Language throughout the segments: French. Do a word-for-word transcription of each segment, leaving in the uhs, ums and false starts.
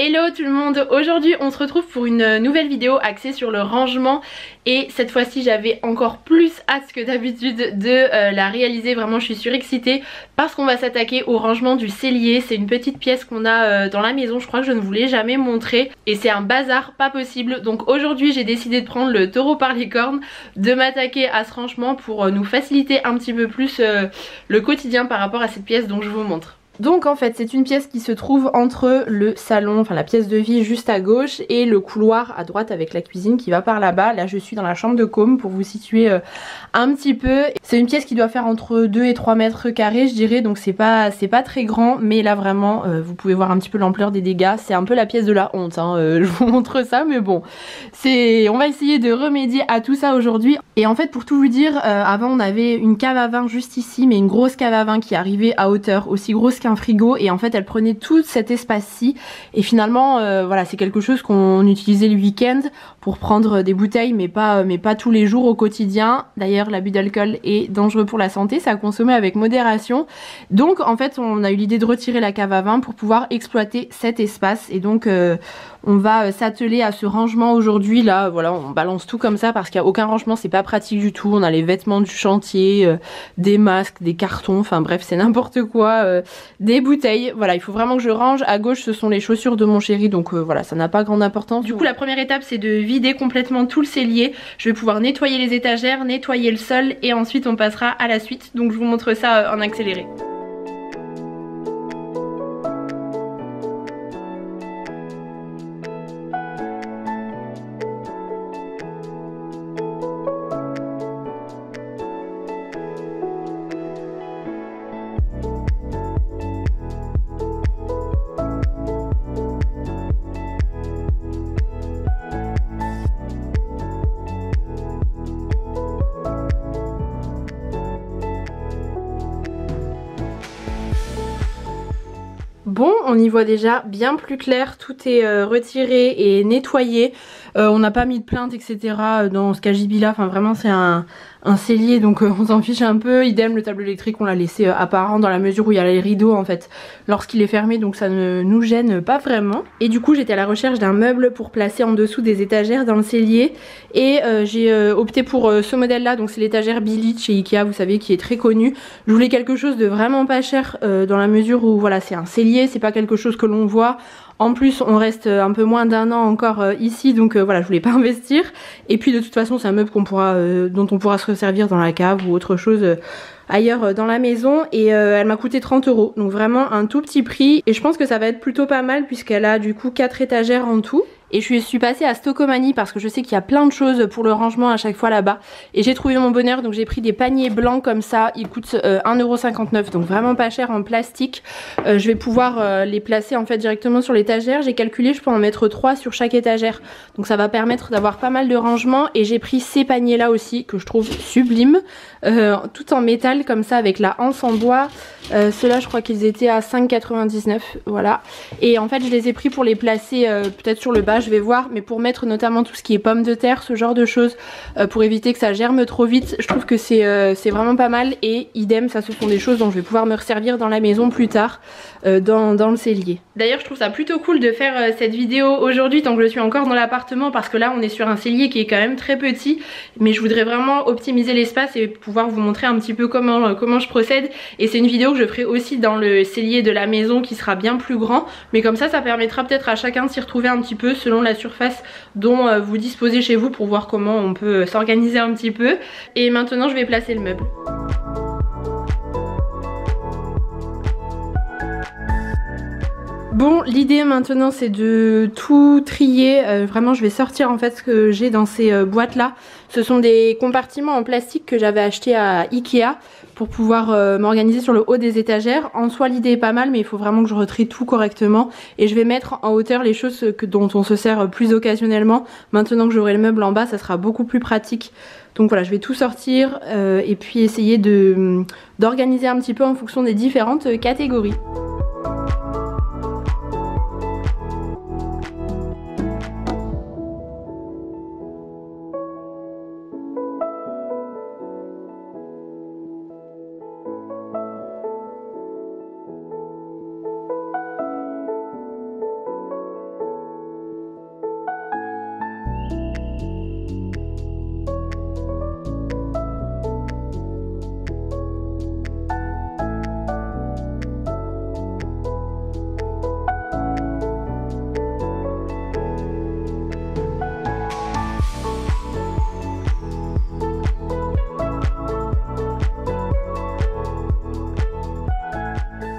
Hello tout le monde, aujourd'hui on se retrouve pour une nouvelle vidéo axée sur le rangement et cette fois-ci j'avais encore plus hâte que d'habitude de euh, la réaliser, vraiment je suis surexcitée parce qu'on va s'attaquer au rangement du cellier. C'est une petite pièce qu'on a euh, dans la maison, je crois que je ne vous l'ai jamais montrée et c'est un bazar pas possible. Donc aujourd'hui j'ai décidé de prendre le taureau par les cornes, de m'attaquer à ce rangement pour euh, nous faciliter un petit peu plus euh, le quotidien par rapport à cette pièce dont je vous montre. Donc en fait c'est une pièce qui se trouve entre le salon, enfin la pièce de vie juste à gauche et le couloir à droite avec la cuisine qui va par là-bas. Là je suis dans la chambre de com pour vous situer euh, un petit peu. C'est une pièce qui doit faire entre deux et trois mètres carrés je dirais, donc c'est pas, c'est pas très grand mais là vraiment euh, vous pouvez voir un petit peu l'ampleur des dégâts. C'est un peu la pièce de la honte, hein. euh, je vous montre ça mais bon, c'est, on va essayer de remédier à tout ça aujourd'hui. Et en fait pour tout vous dire, euh, avant on avait une cave à vin juste ici, mais une grosse cave à vin qui arrivait à hauteur aussi grosse qu'un un frigo et en fait elle prenait tout cet espace-ci et finalement euh, voilà c'est quelque chose qu'on utilisait le week-end pour prendre des bouteilles mais pas, mais pas tous les jours au quotidien. D'ailleurs l'abus d'alcool est dangereux pour la santé, ça a consommé avec modération, donc en fait on a eu l'idée de retirer la cave à vin pour pouvoir exploiter cet espace et donc euh, on va s'atteler à ce rangement aujourd'hui. Là voilà on balance tout comme ça parce qu'il n'y a aucun rangement, c'est pas pratique du tout. On a les vêtements du chantier, euh, des masques, des cartons, enfin bref c'est n'importe quoi, euh, des bouteilles, voilà il faut vraiment que je range. À gauche ce sont les chaussures de mon chéri donc euh, voilà ça n'a pas grande importance. Du coup la première étape c'est de vider complètement tout le cellier, je vais pouvoir nettoyer les étagères, nettoyer le sol et ensuite on passera à la suite, donc je vous montre ça en accéléré. Bon, on y voit déjà bien plus clair, tout est euh, retiré et nettoyé, euh, on n'a pas mis de plainte etc dans ce cagibi là, enfin vraiment c'est un, un cellier donc euh, on s'en fiche un peu. Idem le tableau électrique on l'a laissé euh, apparent dans la mesure où il y a les rideaux en fait lorsqu'il est fermé donc ça ne nous gêne pas vraiment. Et du coup j'étais à la recherche d'un meuble pour placer en dessous des étagères dans le cellier et euh, j'ai euh, opté pour euh, ce modèle là, donc c'est l'étagère BILLY chez Ikea vous savez qui est très connue. Je voulais quelque chose de vraiment pas cher euh, dans la mesure où voilà c'est un cellier, c'est pas quelque chose que l'on voit. En plus on reste un peu moins d'un an encore euh, ici donc euh, voilà je voulais pas investir et puis de toute façon c'est un meuble qu'on pourra, euh, dont on pourra se resservir dans la cave ou autre chose euh, ailleurs euh, dans la maison et euh, elle m'a coûté trente euros donc vraiment un tout petit prix et je pense que ça va être plutôt pas mal puisqu'elle a du coup quatre étagères en tout. Et je suis passée à Stokomani parce que je sais qu'il y a plein de choses pour le rangement à chaque fois là-bas et j'ai trouvé mon bonheur, donc j'ai pris des paniers blancs comme ça, ils coûtent euh, un euro cinquante-neuf donc vraiment pas cher en plastique. Euh, je vais pouvoir euh, les placer en fait directement sur l'étagère, j'ai calculé je peux en mettre trois sur chaque étagère donc ça va permettre d'avoir pas mal de rangements. Et j'ai pris ces paniers là aussi que je trouve sublimes, euh, tout en métal comme ça avec la anse en bois, euh, ceux-là je crois qu'ils étaient à cinq quatre-vingt-dix-neuf voilà et en fait je les ai pris pour les placer euh, peut-être sur le bas je vais voir, mais pour mettre notamment tout ce qui est pommes de terre, ce genre de choses, euh, pour éviter que ça germe trop vite. Je trouve que c'est euh, c'est vraiment pas mal et idem ça ce sont des choses dont je vais pouvoir me resservir dans la maison plus tard, euh, dans, dans le cellier. D'ailleurs je trouve ça plutôt cool de faire euh, cette vidéo aujourd'hui tant que je suis encore dans l'appartement parce que là on est sur un cellier qui est quand même très petit mais je voudrais vraiment optimiser l'espace et pouvoir vous montrer un petit peu comment, euh, comment je procède. Et c'est une vidéo que je ferai aussi dans le cellier de la maison qui sera bien plus grand mais comme ça ça permettra peut-être à chacun de s'y retrouver un petit peu ce selon la surface dont vous disposez chez vous pour voir comment on peut s'organiser un petit peu. Et maintenant je vais placer le meuble. Bon, l'idée maintenant c'est de tout trier, euh, vraiment je vais sortir en fait ce que j'ai dans ces euh, boîtes là. Ce sont des compartiments en plastique que j'avais acheté à Ikea pour pouvoir euh, m'organiser sur le haut des étagères. En soi l'idée est pas mal mais il faut vraiment que je retrie tout correctement et je vais mettre en hauteur les choses que, dont on se sert plus occasionnellement. Maintenant que j'aurai le meuble en bas ça sera beaucoup plus pratique. Donc voilà je vais tout sortir euh, et puis essayer de d'organiser un petit peu en fonction des différentes catégories.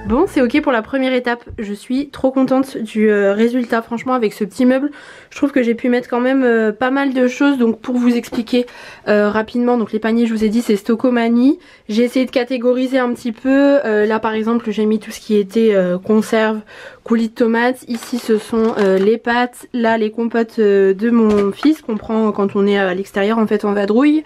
bon, c'est ok pour la première étape. Je suis trop contente du euh, résultat, franchement, avec ce petit meuble. Je trouve que j'ai pu mettre quand même euh, pas mal de choses. Donc pour vous expliquer euh, rapidement, donc les paniers, je vous ai dit, c'est Stokomani. J'ai essayé de catégoriser un petit peu. Euh, là par exemple, j'ai mis tout ce qui était euh, conserve, coulis de tomates. Ici ce sont euh, les pâtes. Là les compotes euh, de mon fils qu'on prend quand on est à l'extérieur en fait en vadrouille.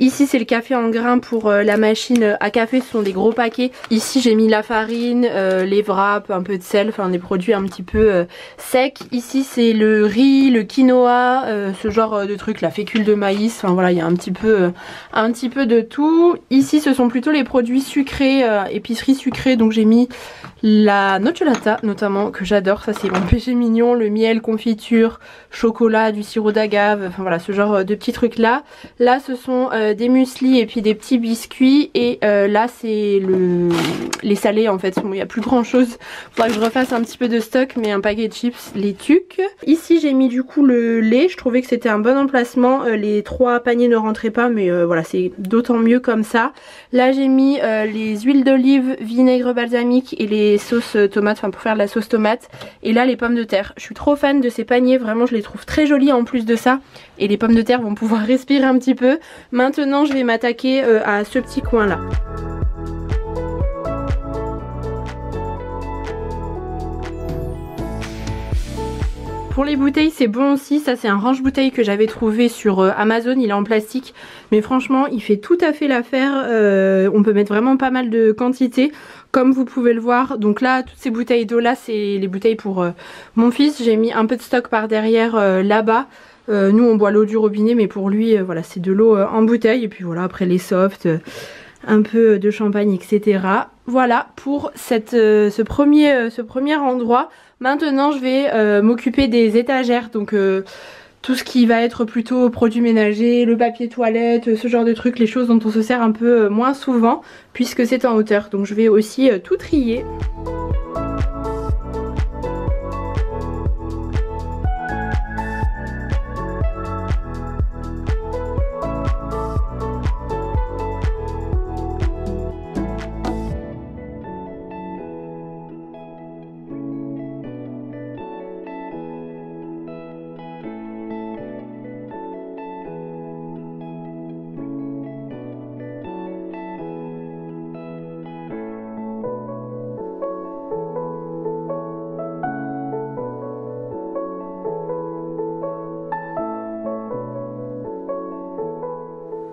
Ici c'est le café en grains pour euh, la machine à café, ce sont des gros paquets. Ici j'ai mis la farine, euh, les wraps, un peu de sel, enfin des produits un petit peu euh, secs. Ici c'est le riz, le quinoa, euh, ce genre de trucs, la fécule de maïs, enfin voilà, il y a un petit peu euh, un petit peu de tout. Ici ce sont plutôt les produits sucrés, euh, épicerie sucrée, donc j'ai mis la nocciolata notamment, que j'adore, ça c'est mon péché mignon, le miel, confiture, chocolat, du sirop d'agave, enfin voilà, ce genre de petits trucs là. Là ce sont euh, des mueslis et puis des petits biscuits, et euh, là c'est le... les salés en fait, bon, il n'y a plus grand chose, faudra que je refasse un petit peu de stock, mais un paquet de chips, les tucs. Ici j'ai mis du coup le lait, je trouvais que c'était un bon emplacement, euh, les trois paniers ne rentraient pas, mais euh, voilà, c'est d'autant mieux comme ça. Là j'ai mis euh, les huiles d'olive, vinaigre balsamique et les sauces tomates, enfin pour faire de la sauce tomate, et là les pommes de terre. Je suis trop fan de ces paniers, vraiment je les trouve très jolis en plus de ça, et les pommes de terre vont pouvoir respirer un petit peu. Maintenant je vais m'attaquer euh, à ce petit coin là. Pour les bouteilles c'est bon aussi, ça c'est un range bouteille que j'avais trouvé sur euh, Amazon, il est en plastique mais franchement il fait tout à fait l'affaire, euh, on peut mettre vraiment pas mal de quantité comme vous pouvez le voir. Donc là toutes ces bouteilles d'eau là c'est les bouteilles pour euh, mon fils, j'ai mis un peu de stock par derrière euh, là-bas. Euh, nous on boit l'eau du robinet mais pour lui euh, voilà, c'est de l'eau euh, en bouteille, et puis voilà après les softs, euh, un peu de champagne, et cetera. Voilà pour cette, euh, ce, premier, euh, ce premier endroit. Maintenant je vais euh, m'occuper des étagères, donc euh, tout ce qui va être plutôt produits ménagers, le papier toilette, ce genre de trucs, les choses dont on se sert un peu euh, moins souvent puisque c'est en hauteur, donc je vais aussi euh, tout trier.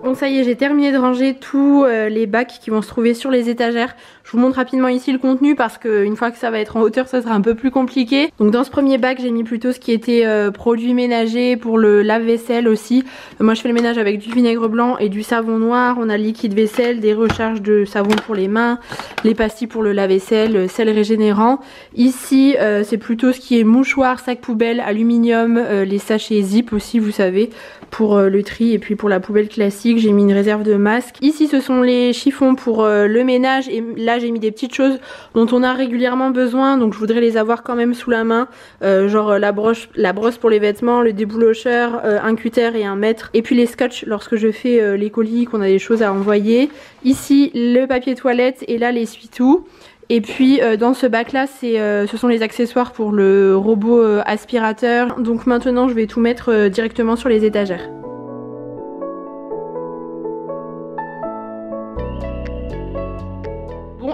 Bon, ça y est, j'ai terminé de ranger tous euh, les bacs qui vont se trouver sur les étagères. Je vous montre rapidement ici le contenu parce qu'une fois que ça va être en hauteur, ça sera un peu plus compliqué. Donc dans ce premier bac, j'ai mis plutôt ce qui était euh, produits ménagers, pour le lave-vaisselle aussi. Euh, moi, je fais le ménage avec du vinaigre blanc et du savon noir. On a liquide vaisselle, des recharges de savon pour les mains, les pastilles pour le lave-vaisselle, euh, sel régénérant. Ici, euh, c'est plutôt ce qui est mouchoir, sac poubelle, aluminium, euh, les sachets zip aussi, vous savez, pour euh, le tri et puis pour la poubelle classique. J'ai mis une réserve de masques. Ici ce sont les chiffons pour euh, le ménage, et là j'ai mis des petites choses dont on a régulièrement besoin, donc je voudrais les avoir quand même sous la main, euh, genre euh, la, broche, la brosse pour les vêtements, le déboulocheur, euh, un cutter et un mètre, et puis les scotch lorsque je fais euh, les colis, qu'on a des choses à envoyer. Ici le papier toilette et là l'essuie-tout. Et puis euh, dans ce bac là c'est, euh, ce sont les accessoires pour le robot euh, aspirateur. Donc maintenant je vais tout mettre euh, directement sur les étagères.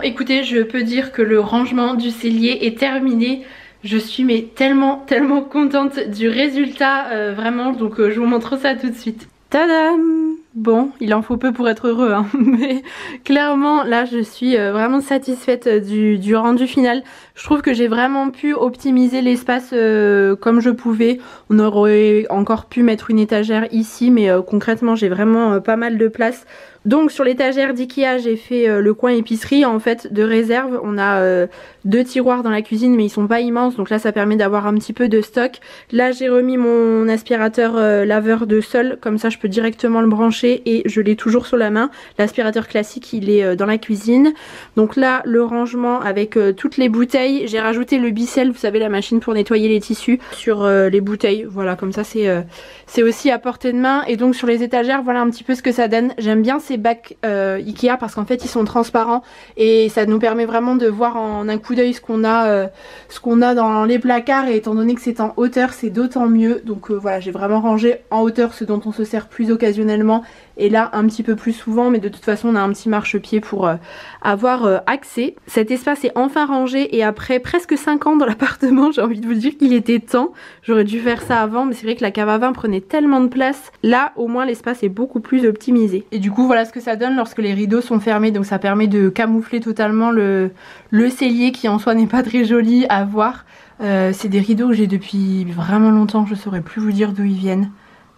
Écoutez, je peux dire que le rangement du cellier est terminé. Je suis mais tellement tellement contente du résultat, euh, vraiment, donc euh, je vous montre ça tout de suite. Tadam! Bon, il en faut peu pour être heureux, hein, mais clairement là je suis euh, vraiment satisfaite du, du rendu final. Je trouve que j'ai vraiment pu optimiser l'espace euh, comme je pouvais. On aurait encore pu mettre une étagère ici, mais euh, concrètement j'ai vraiment euh, pas mal de place. Donc sur l'étagère d'Ikea, j'ai fait euh, le coin épicerie en fait de réserve. On a euh, deux tiroirs dans la cuisine mais ils sont pas immenses, donc là ça permet d'avoir un petit peu de stock. Là j'ai remis mon aspirateur euh, laveur de sol, comme ça je peux directement le brancher et je l'ai toujours sur la main. L'aspirateur classique il est euh, dans la cuisine. Donc là le rangement avec euh, toutes les bouteilles, j'ai rajouté le bicelle, vous savez la machine pour nettoyer les tissus sur euh, les bouteilles, voilà, comme ça c'est euh, c'est aussi à portée de main. Et donc sur les étagères voilà un petit peu ce que ça donne. J'aime bien ces ces bacs euh, Ikea parce qu'en fait ils sont transparents et ça nous permet vraiment de voir en un coup d'œil ce qu'on a, euh, ce qu'on a dans les placards, et étant donné que c'est en hauteur c'est d'autant mieux. Donc euh, voilà, j'ai vraiment rangé en hauteur ce dont on se sert plus occasionnellement et là un petit peu plus souvent, mais de toute façon on a un petit marche-pied pour euh, avoir euh, accès. Cet espace est enfin rangé et après presque cinq ans dans l'appartement, j'ai envie de vous dire qu'il était temps. J'aurais dû faire ça avant, mais c'est vrai que la cave à vin prenait tellement de place. Là au moins l'espace est beaucoup plus optimisé. Et du coup voilà ce que ça donne lorsque les rideaux sont fermés, donc ça permet de camoufler totalement le, le cellier qui en soi n'est pas très joli à voir. Euh, c'est des rideaux que j'ai depuis vraiment longtemps, je saurais plus vous dire d'où ils viennent.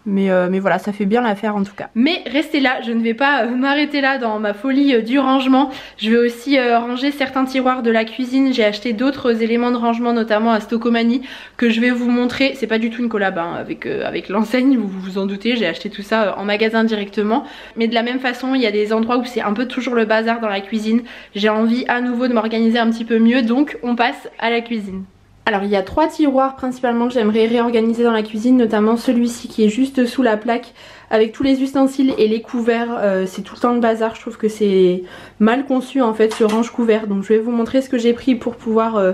Mais, euh, mais voilà, ça fait bien l'affaire en tout cas. Mais restez là, je ne vais pas euh, m'arrêter là dans ma folie euh, du rangement. Je vais aussi euh, ranger certains tiroirs de la cuisine. J'ai acheté d'autres éléments de rangement, notamment à Stokomani, que je vais vous montrer. C'est pas du tout une collab hein, avec, euh, avec l'enseigne, vous vous en doutez. J'ai acheté tout ça euh, en magasin directement. Mais de la même façon, il y a des endroits où c'est un peu toujours le bazar dans la cuisine. J'ai envie à nouveau de m'organiser un petit peu mieux, donc on passe à la cuisine. Alors il y a trois tiroirs principalement que j'aimerais réorganiser dans la cuisine, notamment celui-ci qui est juste sous la plaque avec tous les ustensiles et les couverts. Euh, c'est tout le temps le bazar, je trouve que c'est mal conçu en fait ce range couvert, donc je vais vous montrer ce que j'ai pris pour pouvoir euh,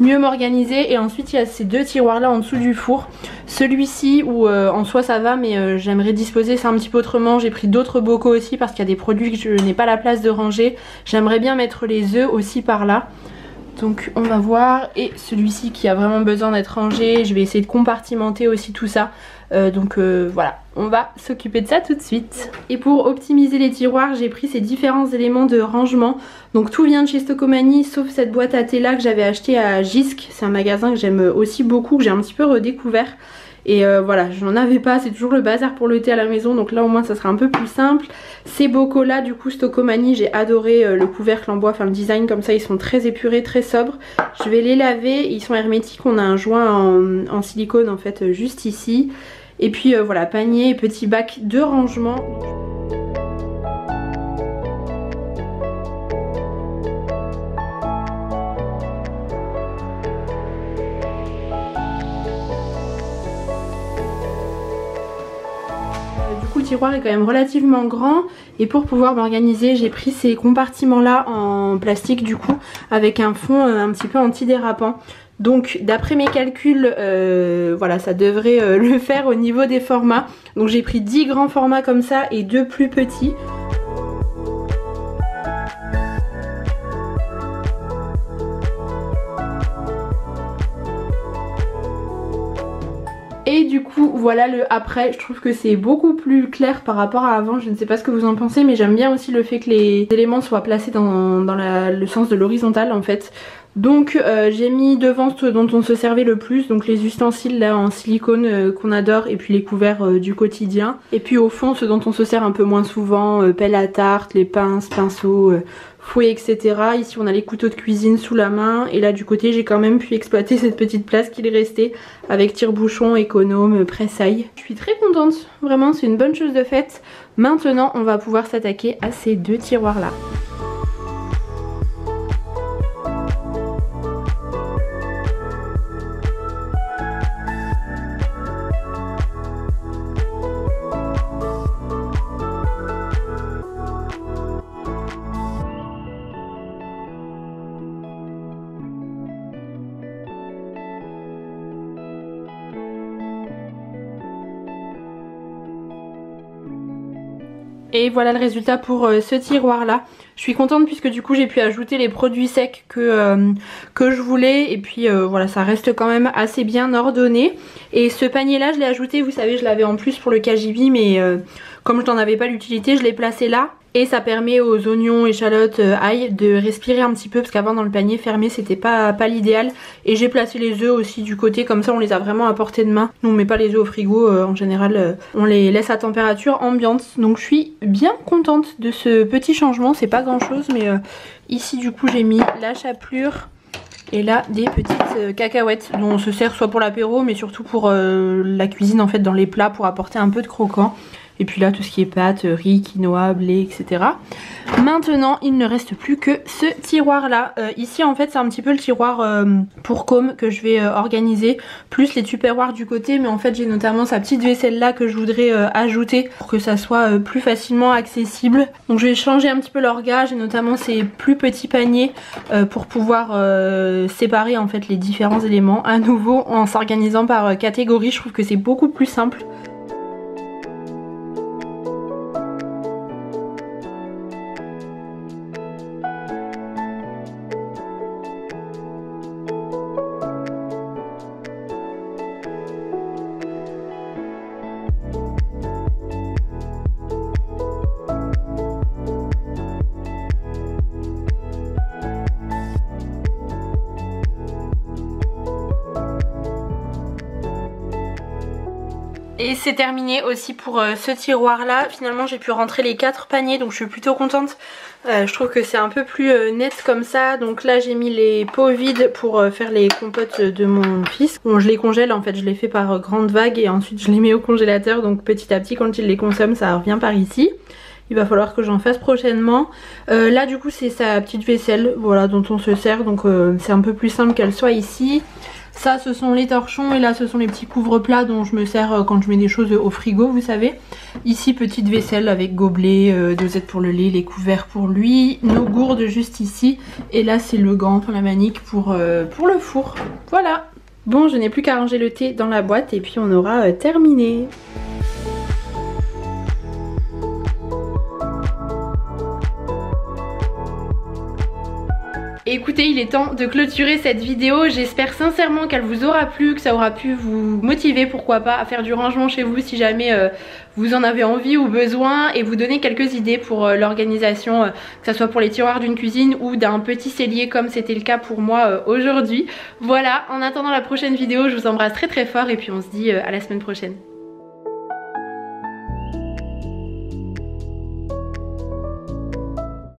mieux m'organiser. Et ensuite il y a ces deux tiroirs là en dessous du four, celui-ci où euh, en soi ça va mais euh, j'aimerais disposer ça un petit peu autrement. J'ai pris d'autres bocaux aussi parce qu'il y a des produits que je n'ai pas la place de ranger, j'aimerais bien mettre les œufs aussi par là. Donc on va voir, et celui-ci qui a vraiment besoin d'être rangé, je vais essayer de compartimenter aussi tout ça. Euh, donc euh, voilà, on va s'occuper de ça tout de suite. Et pour optimiser les tiroirs, j'ai pris ces différents éléments de rangement. Donc tout vient de chez Stokomani, sauf cette boîte à thé là que j'avais acheté à Gisk. C'est un magasin que j'aime aussi beaucoup, que j'ai un petit peu redécouvert. Et euh, voilà, j'en avais pas, c'est toujours le bazar pour le thé à la maison, donc là au moins ça sera un peu plus simple. Ces bocaux là du coup Stokomani, j'ai adoré euh, le couvercle en bois, enfin le design comme ça, ils sont très épurés, très sobres. Je vais les laver, ils sont hermétiques, on a un joint en, en silicone en fait euh, juste ici. Et puis euh, voilà, panier et petit bac de rangement. Le tiroir est quand même relativement grand et pour pouvoir m'organiser j'ai pris ces compartiments là en plastique du coup avec un fond un petit peu antidérapant. Donc d'après mes calculs euh, voilà ça devrait euh, le faire au niveau des formats. Donc j'ai pris dix grands formats comme ça et deux plus petits. Et du coup voilà le après, je trouve que c'est beaucoup plus clair par rapport à avant, je ne sais pas ce que vous en pensez mais j'aime bien aussi le fait que les éléments soient placés dans, dans la, le sens de l'horizontale en fait. Donc euh, j'ai mis devant ce dont on se servait le plus, donc les ustensiles là en silicone euh, qu'on adore et puis les couverts euh, du quotidien. Et puis au fond ce dont on se sert un peu moins souvent, euh, pelle à tarte, les pinces, pinceaux, euh, fouet et cetera. Ici on a les couteaux de cuisine sous la main et là du côté j'ai quand même pu exploiter cette petite place qu'il restait avec tire-bouchon, économe, presse-aille. Je suis très contente, vraiment c'est une bonne chose de faite. Maintenant on va pouvoir s'attaquer à ces deux tiroirs là. Et voilà le résultat pour euh, ce tiroir là. Je suis contente puisque du coup j'ai pu ajouter les produits secs que, euh, que je voulais. Et puis euh, voilà, ça reste quand même assez bien ordonné. Et ce panier là je l'ai ajouté, vous savez je l'avais en plus pour le cagibi. Mais euh, comme je n'en avais pas l'utilité je l'ai placé là. Et ça permet aux oignons, échalotes, euh, ail de respirer un petit peu. Parce qu'avant dans le panier fermé c'était pas, pas l'idéal. Et j'ai placé les œufs aussi du côté, comme ça on les a vraiment à portée de main. Nous on met pas les œufs au frigo, euh, en général euh, on les laisse à température ambiante. Donc je suis bien contente de ce petit changement. C'est pas grand chose mais euh, ici du coup j'ai mis la chapelure. Et là des petites euh, cacahuètes dont on se sert soit pour l'apéro mais surtout pour euh, la cuisine en fait dans les plats pour apporter un peu de croquant. Et puis là tout ce qui est pâtes, riz, quinoa, blé, et cetera. Maintenant il ne reste plus que ce tiroir là. Euh, ici en fait c'est un petit peu le tiroir euh, pour com que je vais euh, organiser. Plus les tupperwares du côté, mais en fait j'ai notamment sa petite vaisselle là que je voudrais euh, ajouter pour que ça soit euh, plus facilement accessible. Donc je vais changer un petit peu l'orga, j'ai notamment ces plus petits paniers euh, pour pouvoir euh, séparer en fait les différents éléments à nouveau en s'organisant par euh, catégorie. Je trouve que c'est beaucoup plus simple. Et c'est terminé aussi pour euh, ce tiroir là. Finalement j'ai pu rentrer les quatre paniers, donc je suis plutôt contente. Euh, je trouve que c'est un peu plus euh, net comme ça. Donc là j'ai mis les pots vides pour euh, faire les compotes de mon fils. Bon, je les congèle en fait, je les fais par euh, grandes vagues et ensuite je les mets au congélateur. Donc petit à petit quand il les consomme ça revient par ici. Il va falloir que j'en fasse prochainement. Euh, là du coup c'est sa petite vaisselle, voilà, dont on se sert. Donc euh, c'est un peu plus simple qu'elle soit ici. Ça ce sont les torchons et là ce sont les petits couvre-plats dont je me sers quand je mets des choses au frigo, vous savez. Ici petite vaisselle avec gobelet, euh, dosette pour le lait, les couverts pour lui, nos gourdes juste ici. Et là c'est le gant, enfin la manique pour, euh, pour le four. Voilà. Bon, je n'ai plus qu'à ranger le thé dans la boîte et puis on aura euh, terminé. Et écoutez, il est temps de clôturer cette vidéo. J'espère sincèrement qu'elle vous aura plu, que ça aura pu vous motiver, pourquoi pas, à faire du rangement chez vous si jamais euh, vous en avez envie ou besoin, et vous donner quelques idées pour euh, l'organisation, euh, que ce soit pour les tiroirs d'une cuisine ou d'un petit cellier comme c'était le cas pour moi euh, aujourd'hui. Voilà, en attendant la prochaine vidéo, je vous embrasse très très fort et puis on se dit euh, à la semaine prochaine.